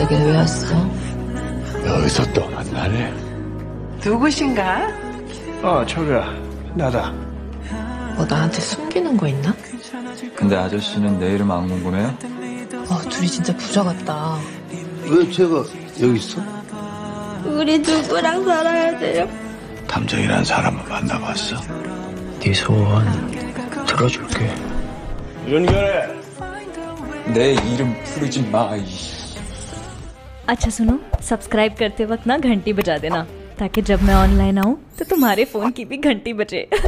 여기 왜 왔어? 여기서 또 만나네. 누구신가? 철우야, 나다. 뭐 나한테 숨기는 거 있나? 근데 아저씨는 내 이름 안 궁금해요? 둘이 진짜 부자 같다. 왜 제가 여기 있어? 우리 누구랑 살아야 돼요? 탐정이라는 사람을 만나봤어? 네 소원 들어줄게. 윤결해, 내 이름 부르지 마. अच्छा सुनो, सब्सक्राइब करते वक्त ना घंटी बजा देना ताकि जब मैं ऑनलाइन आऊँ तो तुम्हारे फोन की भी घंटी बजे.